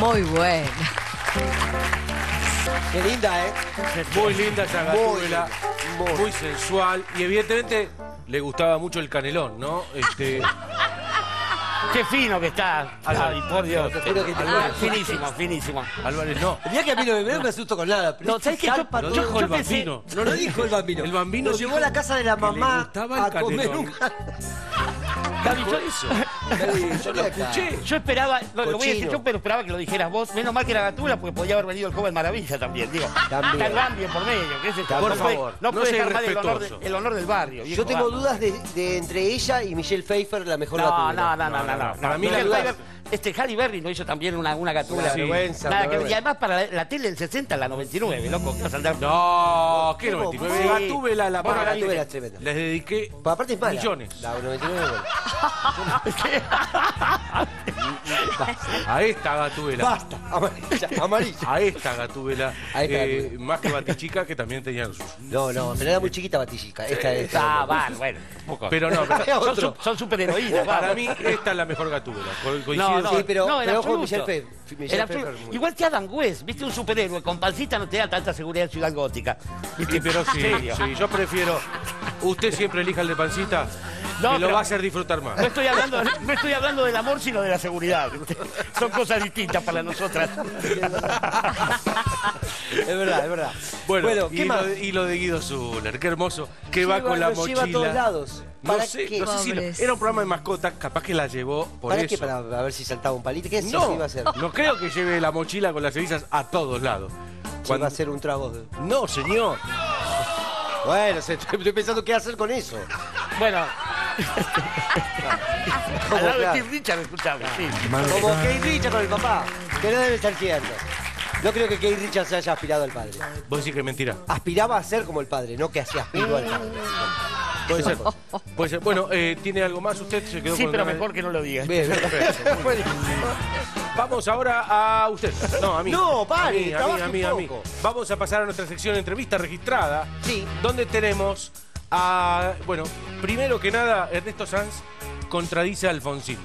Muy buena. Qué linda, ¿eh? Muy linda esa gatúbela, muy sensual. Y evidentemente le gustaba mucho el canelón, ¿no? Qué fino que está, Álvarez, por Dios. Finísima, finísima. Álvarez, no. Mirá que a mí no me asusto con nada. No, ¿sabes qué? No dijo el bambino. No lo dijo el bambino. El bambino llegó a la casa de la mamá a comer un eso. Yo lo escuché. Yo esperaba, lo voy a decir yo, pero esperaba que lo dijeras vos. Menos mal que era Gatula, porque podía haber venido el joven maravilla también. Digo, está el Bambio por medio, qué sé yo. Por favor. No puede dejar mal el honor del barrio. Yo tengo dudas de entre ella y Michelle Pfeiffer, la mejor Gatula. No. Para mí la Halle Berry lo hizo también una Gatula. Vergüenza. Y además para la tele del 60, la 99, loco. No, ¿qué 99? La Gatula, la para la tele. Les dediqué millones. La 99 a esta Gatúbela. Basta, amarilla. A esta Gatúbela. Más que Batichica, que también tenían sus. No, pero era muy chiquita Batichica. Esta bueno. Pero no, son superheroínas. Para mí, esta es la mejor Gatúbela. Sí, pero ojo, Michelle Pfeiffer. Igual que Adam West, viste, un superhéroe. Con pancita no te da tanta seguridad en Ciudad Gótica. Pero sí, yo prefiero. Usted siempre elija el de pancita. No, que lo va a hacer disfrutar más. No estoy hablando del amor, sino de la seguridad. Son cosas distintas para nosotras. Es verdad. Bueno, ¿qué más? Y lo de Guido Suller, qué hermoso. Que va con la mochila. Lleva a todos lados. No sé si era un programa de mascotas, capaz que la llevó por eso. ¿Para a ver si saltaba un palito? ¿Qué es eso? No creo que lleve la mochila con las cenizas a todos lados. ¿Cuándo va a hacer un trago? No, señor. Bueno, estoy pensando qué hacer con eso. Bueno. Al lado de Keith Richards, escuchame. Como Keith Richards con el papá, que no debe estar quieto. No creo que Keith Richards se haya aspirado al padre. Vos decís que es mentira. Aspiraba a ser como el padre, no que se aspiró al padre. Puede ser. Bueno, ¿tiene algo más usted? Se quedó sí, pero mejor que no lo diga. Bien, vamos ahora a usted. No, a mí. No, pare, a mí. Vamos a pasar a nuestra sección de entrevista registrada. Sí. Donde tenemos a... Bueno, primero que nada, Ernesto Sanz contradice a Alfonsín.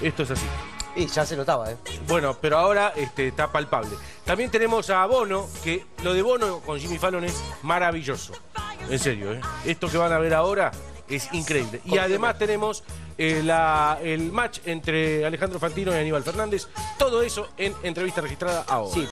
Esto es así. Y ya se notaba, ¿eh? Bueno, pero ahora está palpable. También tenemos a Bono, que lo de Bono con Jimmy Fallon es maravilloso. En serio, ¿eh? Esto que van a ver ahora es increíble. Y además tenemos el match entre Alejandro Fantino y Aníbal Fernández. Todo eso en entrevista registrada ahora. Sí.